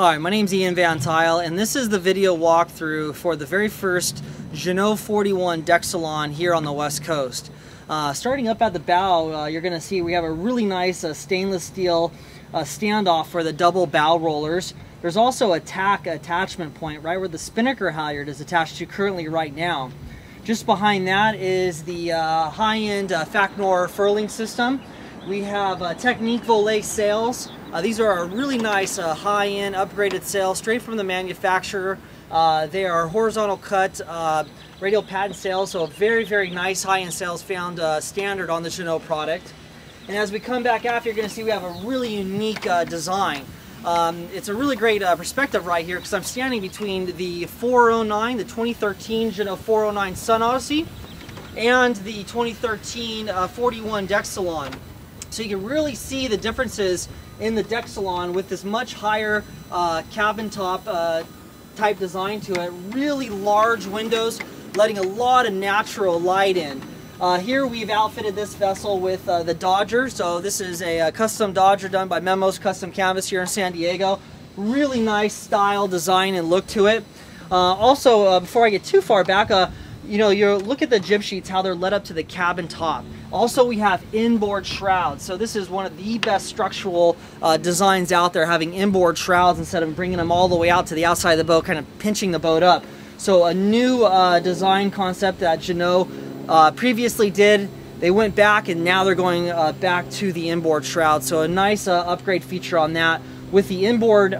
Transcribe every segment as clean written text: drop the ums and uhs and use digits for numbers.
Hi, my name's Ian Van Tuyl, and this is the video walkthrough for the very first Jeanneau 41 deck salon here on the West Coast. Starting up at the bow, you're going to see we have a really nice stainless steel standoff for the double bow rollers. There's also a tack attachment point right where the spinnaker halyard is attached to currently right now. Just behind that is the high-end Facnor furling system. We have Technique Volet sails. These are really nice high-end upgraded sails straight from the manufacturer. They are horizontal cut radial patent sails, so very, very nice high-end sails found standard on the Jeanneau product. And as we come back after, you're going to see we have a really unique design. It's a really great perspective right here because I'm standing between the 409, the 2013 Jeanneau 409 Sun Odyssey, and the 2013 41 Deck Salon. So you can really see the differences in the deck salon with this much higher cabin top type design to it. Really large windows, letting a lot of natural light in. Here we've outfitted this vessel with the Dodger. So this is a custom Dodger done by Memo's Custom Canvas here in San Diego. Really nice style, design, and look to it. Also, before I get too far back, you look at the jib sheets, how they're led up to the cabin top. Also, we have inboard shrouds. So this is one of the best structural designs out there, having inboard shrouds instead of bringing them all the way out to the outside of the boat, kind of pinching the boat up. So a new design concept that Jeanneau previously did. They went back, and now they're going back to the inboard shroud. So a nice upgrade feature on that with the inboard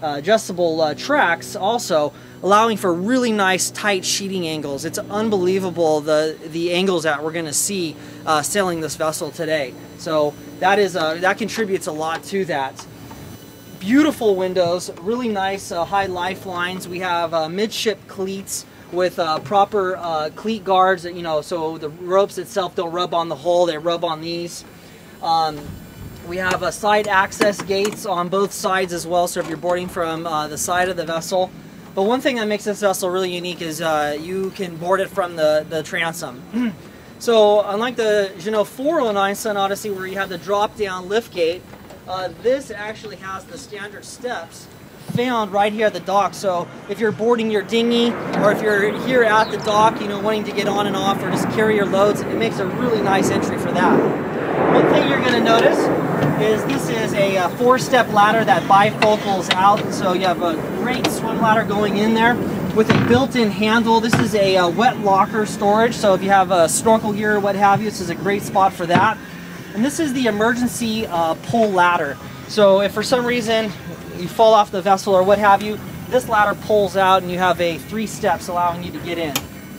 adjustable tracks also, allowing for really nice tight sheeting angles. It's unbelievable the angles that we're going to see sailing this vessel today. So that is that contributes a lot to that. Beautiful windows, really nice high lifelines. We have midship cleats with proper cleat guards. So the ropes itself don't rub on the hull; they rub on these. We have side access gates on both sides as well, so if you're boarding from the side of the vessel. But one thing that makes this vessel really unique is you can board it from the transom. So unlike the Jeanneau 409 Sun Odyssey, where you have the drop-down lift gate, this actually has the standard steps found right here at the dock. So if you're boarding your dinghy, or if you're here at the dock, wanting to get on and off or just carry your loads, it makes a really nice entry for that. One thing you're going to notice is this is a four-step ladder that bifocals out, so you have a great swim ladder going in there with a built-in handle. This is a wet locker storage, so if you have a snorkel gear or what have you, this is a great spot for that. And this is the emergency pull ladder. So if for some reason you fall off the vessel or what have you, this ladder pulls out and you have a three steps allowing you to get in.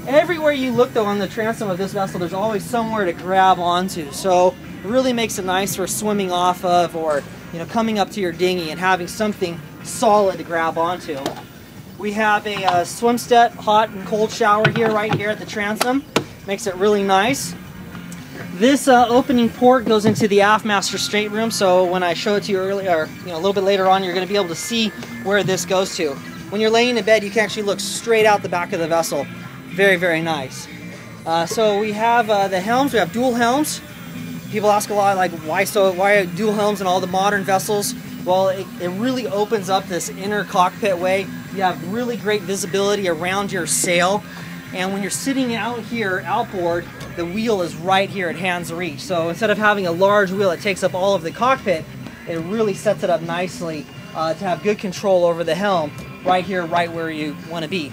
Everywhere you look though on the transom of this vessel, there's always somewhere to grab onto. So it really makes it nice for swimming off of, or coming up to your dinghy and having something solid to grab onto. We have a swim step hot and cold shower here right here at the transom. Makes it really nice. This opening port goes into the aft master stateroom, so when I show it to you earlier, a little bit later on, you're going to be able to see where this goes to. When you're laying in bed, you can actually look straight out the back of the vessel. Very, very nice. So we have the helms. We have dual helms. People ask a lot, like, why dual helms in all the modern vessels? Well, it really opens up this inner cockpit way. You have really great visibility around your sail. And when you're sitting out here, outboard, the wheel is right here at hand's reach. So instead of having a large wheel that takes up all of the cockpit, it really sets it up nicely to have good control over the helm right here, right where you want to be.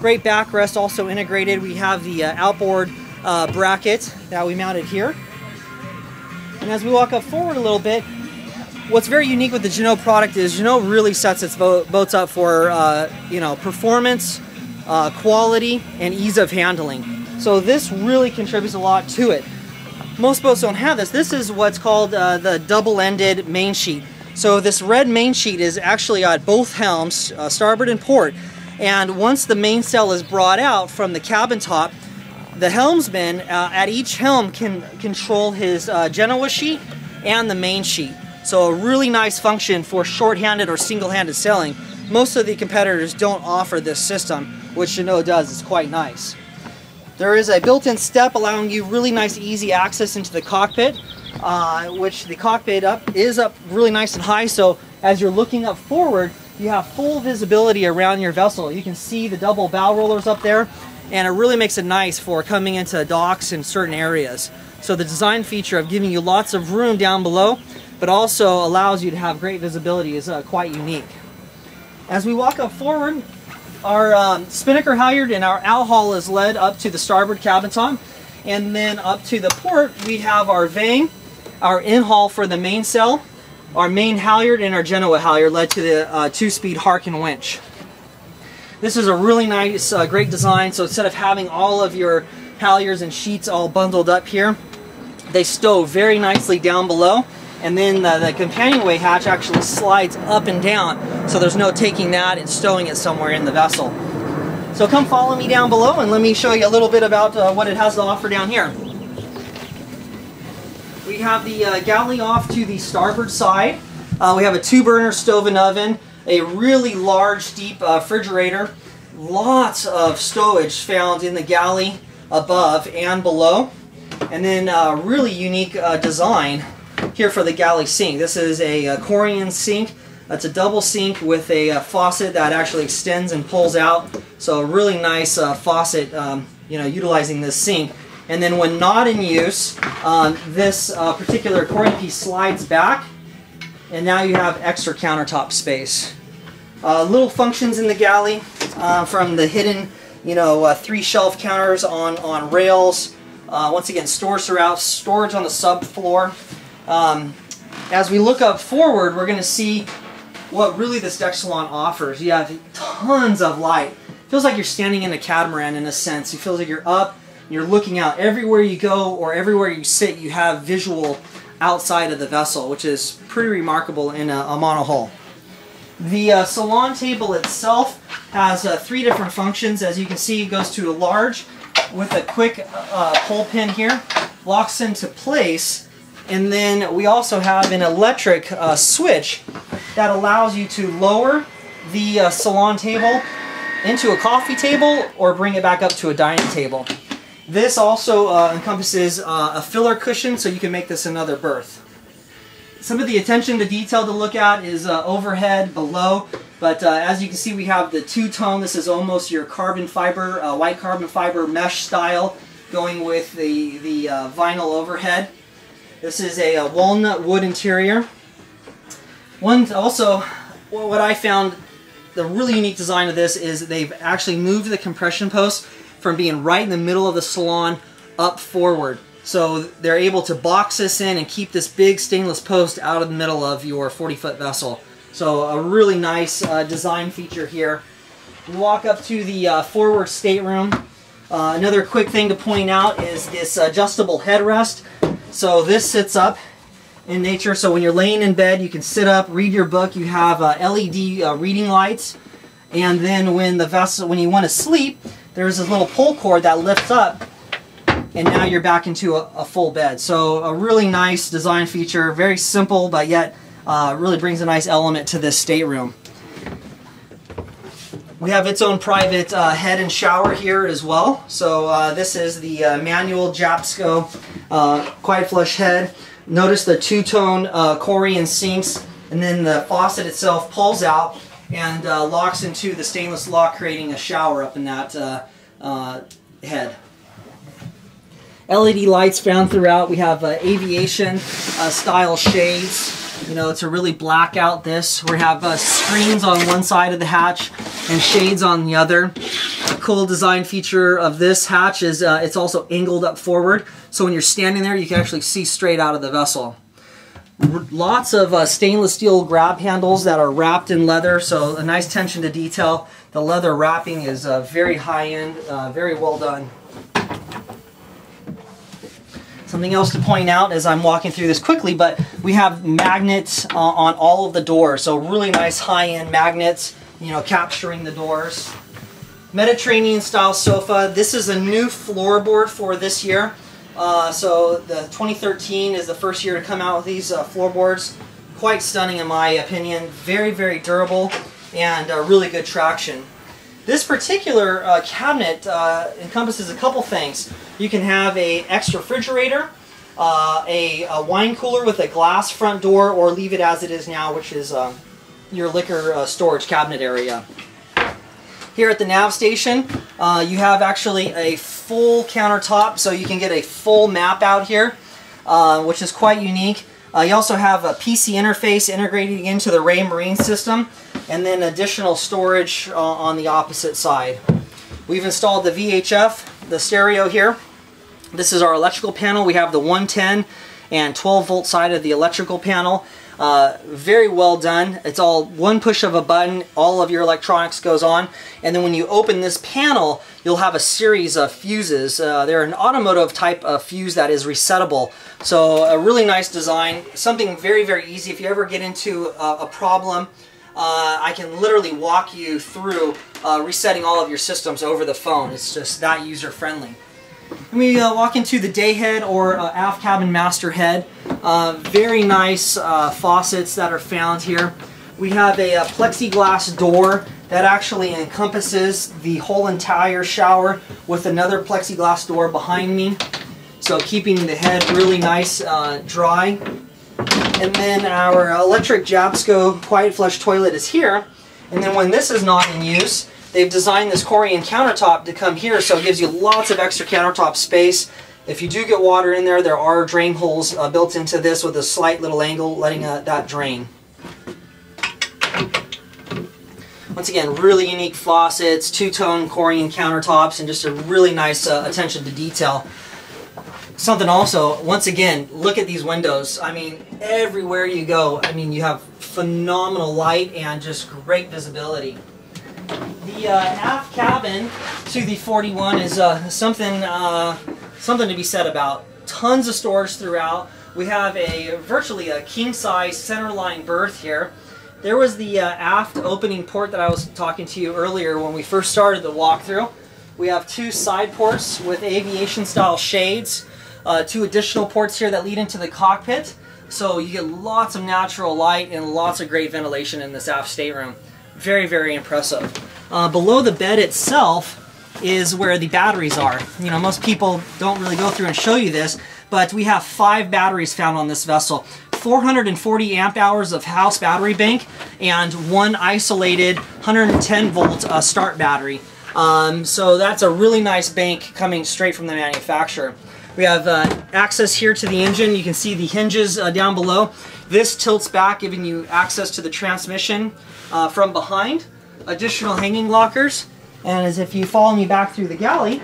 Great backrest also integrated. We have the outboard bracket that we mounted here. And as we walk up forward a little bit, what's very unique with the Jeanneau product is Jeanneau really sets its boats up for performance, quality, and ease of handling. So this really contributes a lot to it. Most boats don't have this. This is what's called the double-ended main sheet. So this red main sheet is actually at both helms, starboard and port. And once the mainsail is brought out from the cabin top, the helmsman at each helm can control his Genoa sheet and the main sheet. So a really nice function for shorthanded or single-handed sailing. Most of the competitors don't offer this system, which Jeanneau does. It's quite nice. There is a built-in step allowing you really nice easy access into the cockpit, which the cockpit is up really nice and high, so as you're looking up forward, you have full visibility around your vessel. You can see the double bow rollers up there, and it really makes it nice for coming into docks in certain areas. So the design feature of giving you lots of room down below, but also allows you to have great visibility is quite unique. As we walk up forward, our spinnaker halyard and our alcohol is led up to the starboard cabin tom, and then up to the port we have our vane, our in-haul for the mainsail, our main halyard, and our Genoa halyard led to the two-speed Harken winch. This is a really nice, great design. So instead of having all of your halyards and sheets all bundled up here, they stow very nicely down below, and then the companionway hatch actually slides up and down, so there's no taking that and stowing it somewhere in the vessel. So come follow me down below and let me show you a little bit about what it has to offer down here. We have the galley off to the starboard side. We have a two-burner stove and oven, a really large, deep refrigerator, lots of stowage found in the galley above and below, and then a really unique design here for the galley sink. This is a Corian sink. It's a double sink with a faucet that actually extends and pulls out. So a really nice faucet, you know, utilizing this sink. And then when not in use, this particular Corian piece slides back, and now you have extra countertop space. Little functions in the galley, from the hidden, you know, three shelf counters on rails. Once again, store surround, storage on the subfloor. As we look up forward, we're going to see what really this deck salon offers. You have tons of light. It feels like you're standing in a catamaran in a sense. It feels like you're up. You're looking out. Everywhere you go or everywhere you sit, you have visual outside of the vessel, which is pretty remarkable in a monohull. The salon table itself has three different functions. As you can see, it goes to a large with a quick pull pin here, locks into place, and then we also have an electric switch that allows you to lower the salon table into a coffee table or bring it back up to a dining table. This also encompasses a filler cushion, so you can make this another berth. Some of the attention to detail to look at is overhead, below, but as you can see, we have the two-tone. This is almost your carbon fiber, white carbon fiber mesh style, going with the vinyl overhead. This is a walnut wood interior. One also, what I found the really unique design of this is they've actually moved the compression post from being right in the middle of the salon up forward. So they're able to box this in and keep this big stainless post out of the middle of your 40-foot vessel. So a really nice design feature here. We walk up to the forward stateroom. Another quick thing to point out is this adjustable headrest. So this sits up in nature. So when you're laying in bed, you can sit up, read your book. You have LED reading lights. And then when you want to sleep, there's this little pull cord that lifts up, and now you're back into a full bed. So a really nice design feature, very simple, but yet really brings a nice element to this stateroom. We have its own private head and shower here as well. So this is the manual Japsco quiet flush head. Notice the two-tone Corian sinks, and then the faucet itself pulls out and locks into the stainless lock, creating a shower up in that head. LED lights found throughout. We have aviation style shades, you know, to really black out this. We have screens on one side of the hatch and shades on the other. A cool design feature of this hatch is it's also angled up forward, so when you're standing there, you can actually see straight out of the vessel. Lots of stainless steel grab handles that are wrapped in leather, so a nice attention to detail. The leather wrapping is very high-end, very well done. Something else to point out as I'm walking through this quickly, but we have magnets on all of the doors, so really nice high-end magnets, you know, capturing the doors. Mediterranean-style sofa. This is a new floorboard for this year. So the 2013 is the first year to come out with these floorboards. Quite stunning in my opinion. Very, very durable and really good traction. This particular cabinet encompasses a couple things. You can have an extra refrigerator, a wine cooler with a glass front door, or leave it as it is now, which is your liquor storage cabinet area. Here at the nav station, you have actually a full countertop, so you can get a full map out here, which is quite unique. You also have a PC interface integrating into the Raymarine system, and then additional storage on the opposite side. We've installed the VHF, the stereo here. This is our electrical panel. We have the 110 and 12 volt side of the electrical panel. Very well done. It's all one push of a button, all of your electronics goes on, and then when you open this panel, you'll have a series of fuses. They're an automotive type of fuse that is resettable. So a really nice design, something very, very easy. If you ever get into a problem, I can literally walk you through resetting all of your systems over the phone. It's just that user-friendly. And we walk into the day head or aft cabin master head. Very nice faucets that are found here. We have a plexiglass door that actually encompasses the whole entire shower with another plexiglass door behind me. So keeping the head really nice, dry. And then our electric Japsco quiet flush toilet is here. And then when this is not in use, they've designed this Corian countertop to come here, so it gives you lots of extra countertop space. If you do get water in there, there are drain holes built into this with a slight little angle, letting that drain. Once again, really unique faucets, two-tone Corian countertops, and just a really nice attention to detail. Something also, once again, look at these windows. I mean, everywhere you go, I mean, you have phenomenal light and just great visibility. The aft cabin to the 41 is something to be said about. Tons of storage throughout. We have a virtually a king-size centerline berth here. There was the aft opening port that I was talking to you earlier when we first started the walkthrough. We have two side ports with aviation-style shades. Two additional ports here that lead into the cockpit. So you get lots of natural light and lots of great ventilation in this aft stateroom. Very, very impressive. Below the bed itself is where the batteries are. You know, most people don't really go through and show you this, but we have 5 batteries found on this vessel. 440 amp hours of house battery bank and one isolated 110 volt start battery. So that's a really nice bank coming straight from the manufacturer. We have access here to the engine. You can see the hinges down below. This tilts back, giving you access to the transmission from behind. Additional hanging lockers, and as if you follow me back through the galley,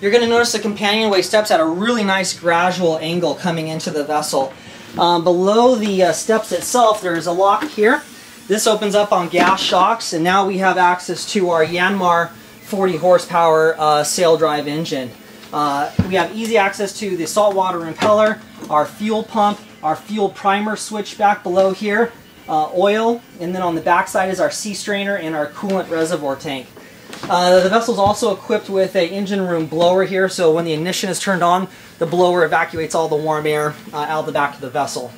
you're going to notice the companionway steps at a really nice gradual angle coming into the vessel. Below the steps itself, there is a lock here. This opens up on gas shocks, and now we have access to our Yanmar 40 horsepower sail drive engine. We have easy access to the saltwater impeller, our fuel pump, our fuel primer switch back below here, oil, and then on the back side is our sea strainer and our coolant reservoir tank. The vessel is also equipped with an engine room blower here, so when the ignition is turned on, the blower evacuates all the warm air out the back of the vessel.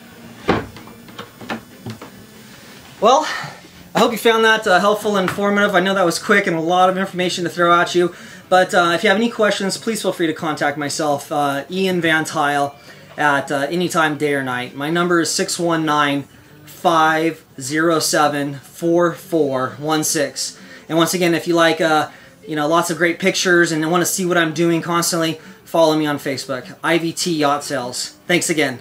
Well, I hope you found that helpful and informative. I know that was quick and a lot of information to throw at you, but if you have any questions, please feel free to contact myself, Ian Van Tuyl, at any time, day or night. My number is 619-507-4416. And once again, if you like you know, lots of great pictures and want to see what I'm doing constantly, follow me on Facebook, IVT Yacht Sales. Thanks again.